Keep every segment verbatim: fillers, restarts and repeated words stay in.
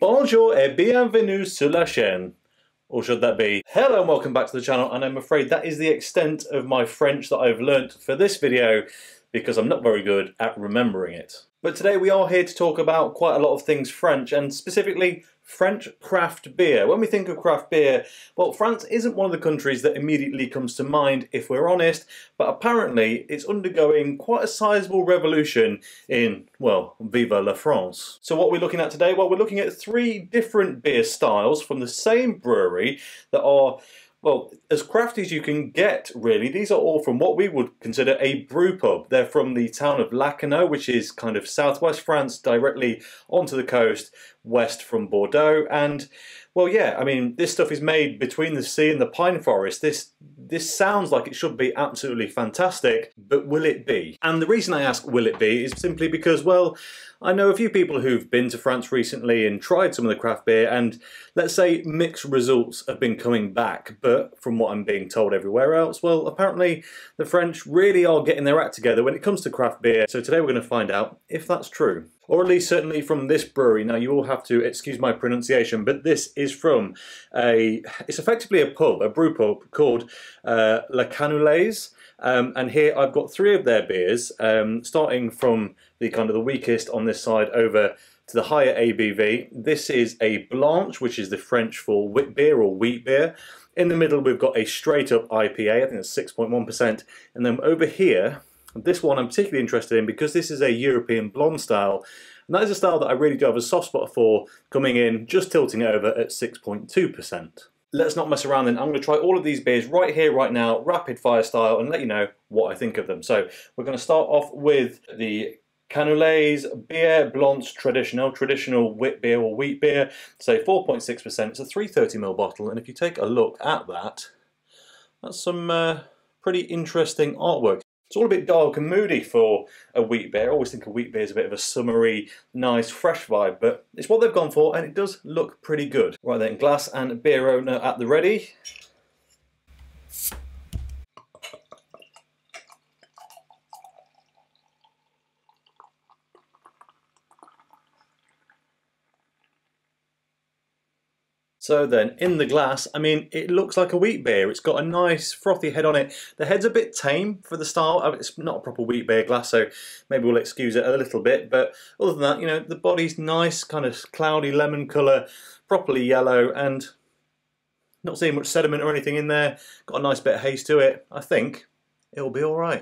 Bonjour et bienvenue sur la chaîne. Or should that be, hello and welcome back to the channel, and I'm afraid that is the extent of my French that I've learnt for this video because I'm not very good at remembering it. But today we are here to talk about quite a lot of things French, and specifically French craft beer. When we think of craft beer, well, France isn't one of the countries that immediately comes to mind if we're honest, but apparently it's undergoing quite a sizable revolution in, well, Viva la France. So what we're looking at today, well, we're looking at three different beer styles from the same brewery that are, well, as crafty as you can get, really. These are all from what we would consider a brew pub. They're from the town of La Canoulaise, which is kind of southwest France, directly onto the coast, west from Bordeaux. And, well, yeah, I mean, this stuff is made between the sea and the pine forest. This this sounds like it should be absolutely fantastic, but will it be? And the reason I ask, will it be, is simply because, well, I know a few people who've been to France recently and tried some of the craft beer, and let's say mixed results have been coming back. But from what I'm being told everywhere else, well, apparently the French really are getting their act together when it comes to craft beer. So today we're going to find out if that's true. Or at least certainly from this brewery. Now, you all have to excuse my pronunciation, but this is from a, it's effectively a pub, a brew pub called uh, La Canoulaise. Um, and here I've got three of their beers, um, starting from the kind of the weakest on this side over to the higher A B V. This is a Blanche, which is the French for wheat beer or wheat beer. In the middle, we've got a straight up I P A, I think it's six point one percent. And then over here, this one I'm particularly interested in because this is a European blonde style, and that is a style that I really do have a soft spot for, coming in just tilting over at six point two percent. Let's not mess around then. I'm going to try all of these beers right here, right now, rapid fire style, and let you know what I think of them. So we're going to start off with the Canoulet's Beer Blanc Traditionnelle, traditional wheat beer or wheat beer, say four point six percent. It's a three hundred thirty milliliter bottle, and if you take a look at that, that's some uh, pretty interesting artwork. It's all a bit dark and moody for a wheat beer. I always think a wheat beer is a bit of a summery, nice, fresh vibe, but it's what they've gone for, and it does look pretty good. Right then, glass and beer owner at the ready. So then, in the glass, I mean, it looks like a wheat beer. It's got a nice frothy head on it. The head's a bit tame for the style. It's not a proper wheat beer glass, so maybe we'll excuse it a little bit. But other than that, you know, the body's nice, kind of cloudy lemon colour, properly yellow, and not seeing much sediment or anything in there. Got a nice bit of haze to it. I think it'll be all right.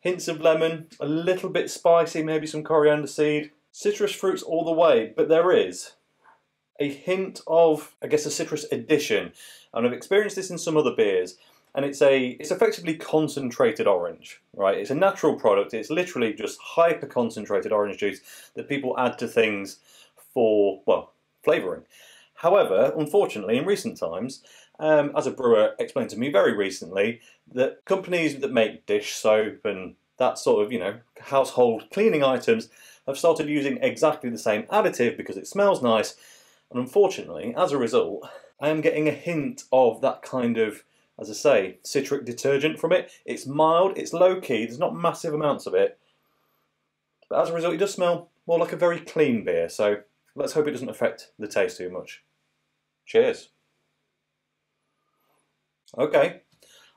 Hints of lemon, a little bit spicy, maybe some coriander seed. Citrus fruits all the way, but there is a hint of, I guess, a citrus addition, and I've experienced this in some other beers, and it's a it's effectively concentrated orange, right? It's a natural product. It's literally just hyper concentrated orange juice that people add to things for, well, flavouring. However, unfortunately, in recent times, um, as a brewer explained to me very recently, that companies that make dish soap and that sort of, you know, household cleaning items have started using exactly the same additive because it smells nice. And unfortunately, as a result, I am getting a hint of that kind of, as I say, citric detergent from it. It's mild, it's low-key, there's not massive amounts of it. But as a result, it does smell more like a very clean beer, so let's hope it doesn't affect the taste too much. Cheers. Okay,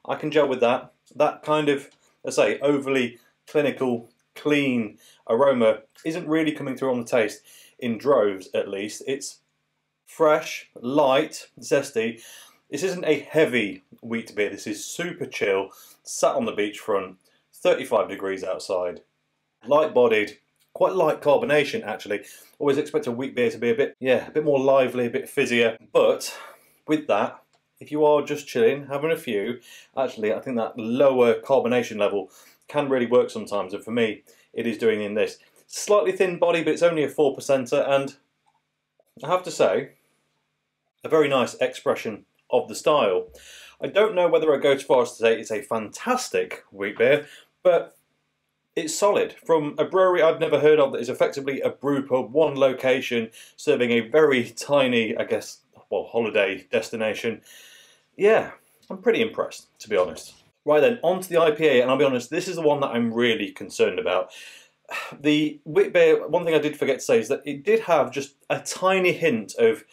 I can gel with that. That kind of, as I say, overly clinical, clean aroma isn't really coming through on the taste, in droves at least. It's fresh, light, zesty. This isn't a heavy wheat beer. This is super chill, sat on the beachfront, thirty-five degrees outside. Light bodied, quite light carbonation actually. Always expect a wheat beer to be a bit, yeah, a bit more lively, a bit fizzier. But with that, if you are just chilling, having a few, actually I think that lower carbonation level can really work sometimes. And for me, it is doing in this. Slightly thin body, but it's only a four percenter, and I have to say, a very nice expression of the style. I don't know whether I go as far as to say it's a fantastic wheat beer, but it's solid. From a brewery I've never heard of that is effectively a brew pub, one location, serving a very tiny, I guess, well, holiday destination. Yeah, I'm pretty impressed, to be honest. Right then, on to the I P A, and I'll be honest, this is the one that I'm really concerned about. the wheat beer, one thing I did forget to say is that it did have just a tiny hint of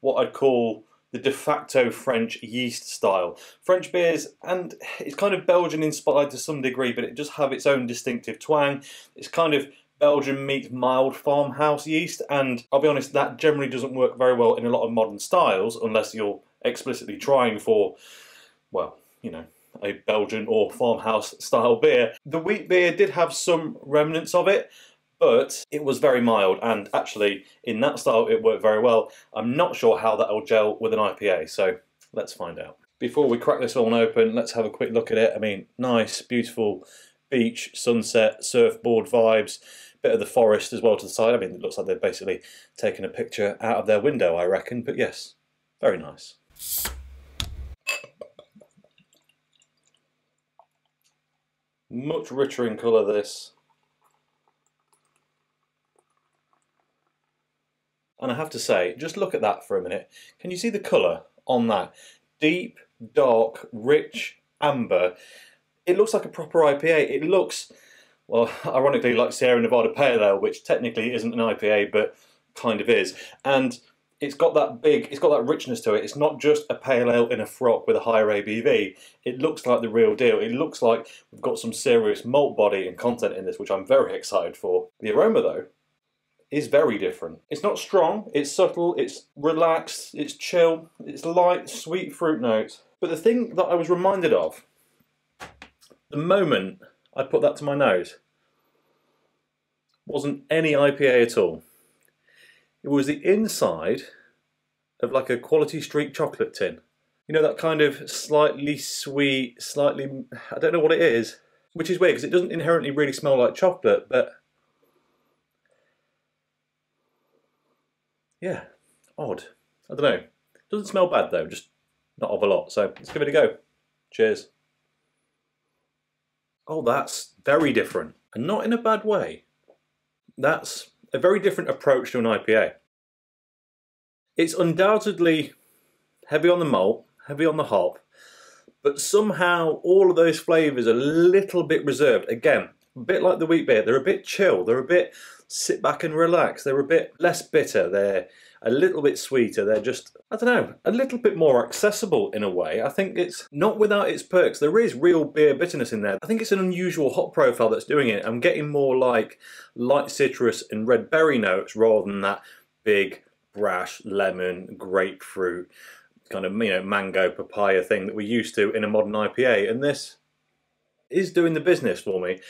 what I'd call the de facto French yeast style. French beers, and it's kind of Belgian inspired to some degree, but it just have its own distinctive twang. It's kind of Belgian meets mild farmhouse yeast, and I'll be honest, that generally doesn't work very well in a lot of modern styles unless you're explicitly trying for, well, you know, a Belgian or farmhouse style beer. The wheat beer did have some remnants of it, but it was very mild, and actually in that style it worked very well. I'm not sure how that'll gel with an I P A, so let's find out. Before we crack this one open, let's have a quick look at it. I mean, nice, beautiful beach, sunset, surfboard vibes, bit of the forest as well to the side. I mean, it looks like they've basically taken a picture out of their window, I reckon, but yes, very nice. Much richer in colour, this. And I have to say, just look at that for a minute. Can you see the colour on that? Deep, dark, rich amber. It looks like a proper I P A. It looks, well, ironically like Sierra Nevada Pale Ale, which technically isn't an I P A, but kind of is. And it's got that big, it's got that richness to it. It's not just a pale ale in a frock with a higher A B V. It looks like the real deal. It looks like we've got some serious malt body and content in this, which I'm very excited for. The aroma, though, is very different. It's not strong, it's subtle, it's relaxed, it's chill, it's light, sweet fruit notes. But the thing that I was reminded of, the moment I put that to my nose, wasn't any I P A at all. It was the inside of like a Quality Street chocolate tin. You know, that kind of slightly sweet, slightly, I don't know what it is, which is weird because it doesn't inherently really smell like chocolate, but yeah, odd. I don't know. It doesn't smell bad though, just not of a lot. So let's give it a go. Cheers. Oh, that's very different, and not in a bad way. That's a very different approach to an I P A. It's undoubtedly heavy on the malt, heavy on the hop, but somehow all of those flavours are a little bit reserved. Again, a bit like the wheat beer, they're a bit chill, they're a bit sit back and relax, they're a bit less bitter, they're a little bit sweeter, they're just, I don't know, a little bit more accessible in a way. I think it's not without its perks. There is real beer bitterness in there. I think it's an unusual hop profile that's doing it. I'm getting more like light citrus and red berry notes rather than that big, brash, lemon, grapefruit, kind of, you know, mango, papaya thing that we're used to in a modern I P A. And this is doing the business for me.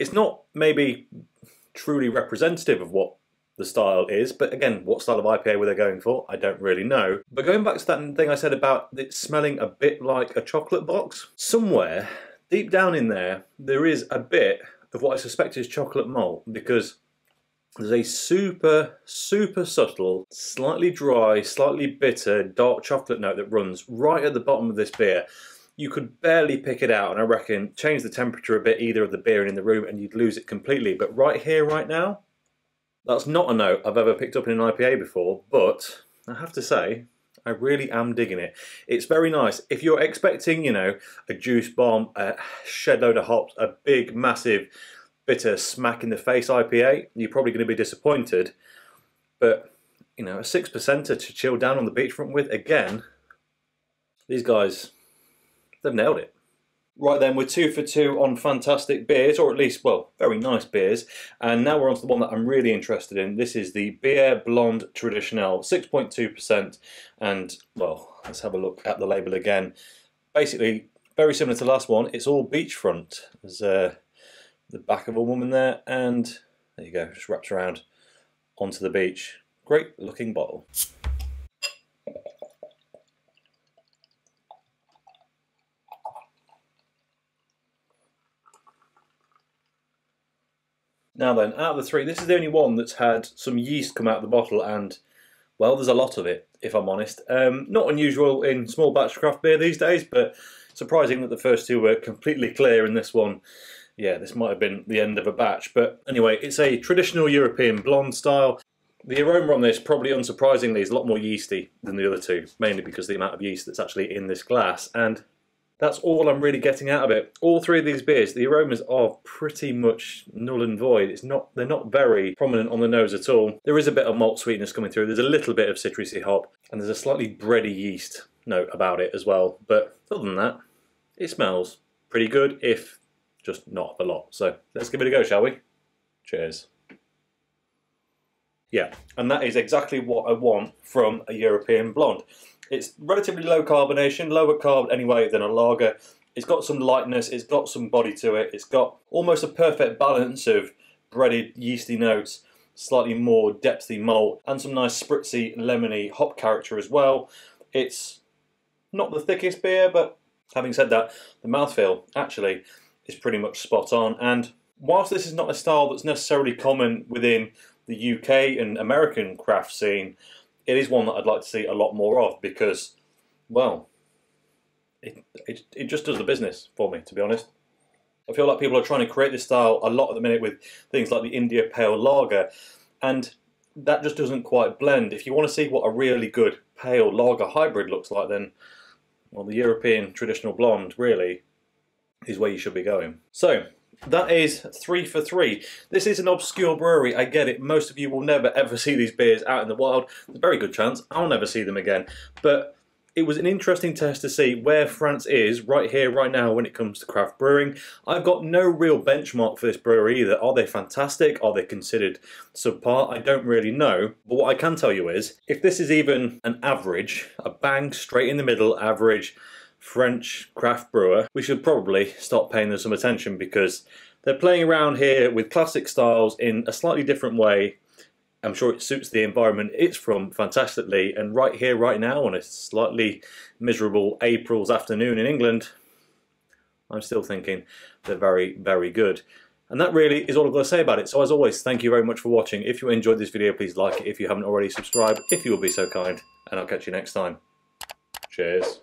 It's not maybe truly representative of what the style is, but again, what style of I P A were they going for? I don't really know. But going back to that thing I said about it smelling a bit like a chocolate box, somewhere deep down in there, there is a bit of what I suspect is chocolate malt, because there's a super, super subtle, slightly dry, slightly bitter, dark chocolate note that runs right at the bottom of this beer. You could barely pick it out, and I reckon change the temperature a bit, either of the beer and in the room, and you'd lose it completely. But right here, right now, that's not a note I've ever picked up in an I P A before, but I have to say, I really am digging it. It's very nice. If you're expecting, you know, a juice bomb, a shed load of hops, a big, massive, bitter, smack in the face I P A, you're probably going to be disappointed. But, you know, a six percenter to chill down on the beachfront with, again, these guys, they've nailed it. Right then, we're two for two on fantastic beers, or at least, well, very nice beers. And now we're on to the one that I'm really interested in. This is the Bière Blonde Traditionnelle, six point two percent. And, well, let's have a look at the label again. Basically, very similar to the last one. It's all beachfront. There's uh, the back of a woman there, and there you go, just wraps around onto the beach. Great looking bottle. Now then, out of the three, this is the only one that's had some yeast come out of the bottle, and, well, there's a lot of it, if I'm honest. Um, not unusual in small batch craft beer these days, but surprising that the first two were completely clear and this one, yeah, this might have been the end of a batch. But anyway, it's a traditional European blonde style. The aroma on this, probably unsurprisingly, is a lot more yeasty than the other two, mainly because of the amount of yeast that's actually in this glass. And That's all I'm really getting out of it. All three of these beers, the aromas are pretty much null and void. It's not, they're not very prominent on the nose at all. There is a bit of malt sweetness coming through. There's a little bit of citrusy hop, and there's a slightly bready yeast note about it as well. But other than that, it smells pretty good, if just not a lot. So let's give it a go, shall we? Cheers. Yeah, and that is exactly what I want from a European blonde. It's relatively low carbonation, lower carb anyway than a lager. It's got some lightness, it's got some body to it, it's got almost a perfect balance of breaded, yeasty notes, slightly more depthy malt, and some nice spritzy, lemony hop character as well. It's not the thickest beer, but having said that, the mouthfeel actually is pretty much spot on. And whilst this is not a style that's necessarily common within the U K and American craft scene, it is one that I'd like to see a lot more of, because, well, it, it, it just does the business for me, to be honest. I feel like people are trying to create this style a lot at the minute with things like the India Pale Lager, and that just doesn't quite blend. If you want to see what a really good pale lager hybrid looks like, then, well, the European traditional blonde really is where you should be going. So that is three for three. This is an obscure brewery, I get it. Most of you will never ever see these beers out in the wild. There's a very good chance I'll never see them again. But it was an interesting test to see where France is right here, right now, when it comes to craft brewing. I've got no real benchmark for this brewery either. Are they fantastic? Are they considered subpar? I don't really know. But what I can tell you is, if this is even an average, a bang straight in the middle average French craft brewer, we should probably start paying them some attention, because they're playing around here with classic styles in a slightly different way. I'm sure it suits the environment it's from fantastically, and right here, right now, on a slightly miserable April's afternoon in England, I'm still thinking they're very, very good. And that really is all I've got to say about it. So as always, thank you very much for watching. If you enjoyed this video, please like it. If you haven't already, subscribe if you will be so kind, and I'll catch you next time. Cheers.